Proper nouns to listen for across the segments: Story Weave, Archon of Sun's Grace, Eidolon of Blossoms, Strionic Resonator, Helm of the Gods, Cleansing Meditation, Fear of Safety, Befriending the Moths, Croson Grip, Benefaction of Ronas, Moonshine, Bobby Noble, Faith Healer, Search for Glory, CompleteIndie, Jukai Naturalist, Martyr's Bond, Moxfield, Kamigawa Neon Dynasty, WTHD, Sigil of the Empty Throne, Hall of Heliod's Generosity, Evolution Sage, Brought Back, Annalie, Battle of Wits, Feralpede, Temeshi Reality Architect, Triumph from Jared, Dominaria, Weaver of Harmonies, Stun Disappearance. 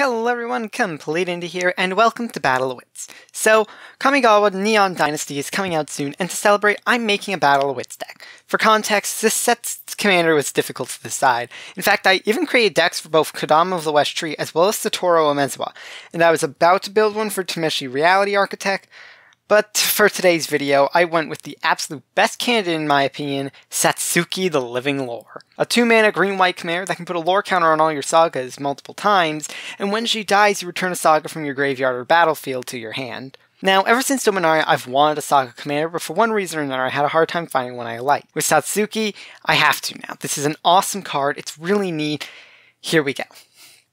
Hello everyone, Complete Indie here, and welcome to Battle of Wits. So, Kamigawa Neon Dynasty is coming out soon, and to celebrate, I'm making a Battle of Wits deck. For context, this set's commander was difficult to decide. In fact, I even created decks for both Kodama of the West Tree as well as Satoru Omezawa, and I was about to build one for Temeshi Reality Architect, but for today's video, I went with the absolute best candidate in my opinion, Satsuki the Living Lore. A 2-mana green-white commander that can put a lore counter on all your sagas multiple times, and when she dies, you return a saga from your graveyard or battlefield to your hand. Now, ever since Dominaria, I've wanted a saga commander, but for one reason or another, I had a hard time finding one I liked. With Satsuki, I have to now. This is an awesome card, it's really neat. Here we go.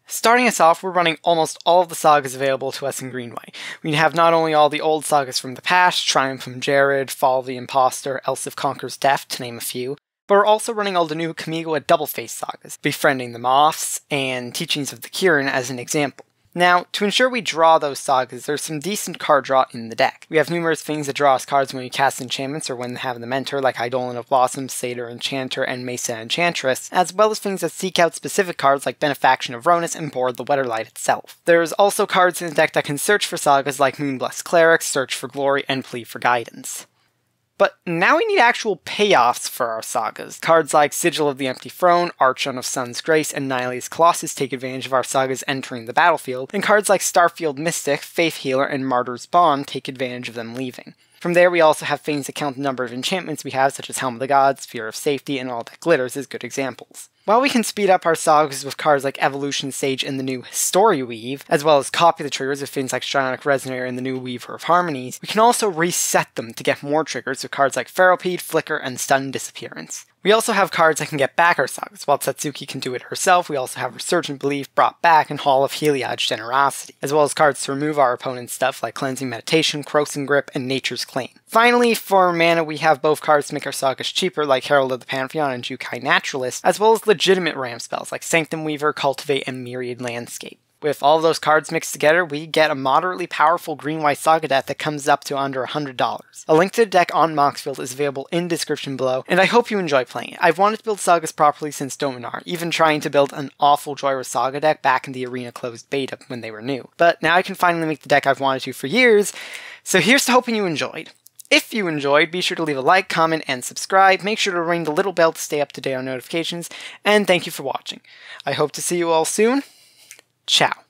Starting us off, we're running almost all of the sagas available to us in Greenway. We have not only all the old sagas from the past, Triumph from Jared, Fall of the Imposter, Elsif Conquers Death, to name a few, but we're also running all the new Kamigawa double-faced sagas, Befriending the Moths, and Teachings of the Kirin as an example. Now, to ensure we draw those sagas, there's some decent card draw in the deck. We have numerous things that draw us cards when we cast enchantments or when having the mentor, like Eidolon of Blossoms, Satyr Enchanter, and Mesa Enchantress, as well as things that seek out specific cards like Benefaction of Ronas and Board the Weatherlight itself. There's also cards in the deck that can search for sagas like Moonblessed Clerics, Search for Glory, and Plea for Guidance. But now we need actual payoffs for our sagas. Cards like Sigil of the Empty Throne, Archon of Sun's Grace, and Nihility's Colossus take advantage of our sagas entering the battlefield, and cards like Starfield Mystic, Faith Healer, and Martyr's Bond take advantage of them leaving. From there we also have things that count the number of enchantments we have, such as Helm of the Gods, Fear of Safety, and All That Glitters as good examples. While we can speed up our sagas with cards like Evolution Sage and the new Story Weave, as well as copy the triggers with things like Strionic Resonator and the new Weaver of Harmonies, we can also reset them to get more triggers with cards like Feralpede, Flicker, and Stun Disappearance. We also have cards that can get back our sagas. While Satsuki can do it herself, we also have Resurgent Belief, Brought Back, and Hall of Heliod's Generosity, as well as cards to remove our opponent's stuff like Cleansing Meditation, Croson Grip, and Nature's Claim. Finally, for mana, we have both cards to make our sagas cheaper, like Herald of the Pantheon and Jukai Naturalist, as well as legitimate ramp spells like Sanctum Weaver, Cultivate, and Myriad Landscape. With all of those cards mixed together, we get a moderately powerful green-white saga deck that comes up to under $100. A link to the deck on Moxfield is available in description below, and I hope you enjoy playing it. I've wanted to build sagas properly since Dominar, even trying to build an awful Joyra saga deck back in the Arena closed beta when they were new. But now I can finally make the deck I've wanted to for years, so here's to hoping you enjoyed. If you enjoyed, be sure to leave a like, comment, and subscribe. Make sure to ring the little bell to stay up to date on notifications, and thank you for watching. I hope to see you all soon. Ciao.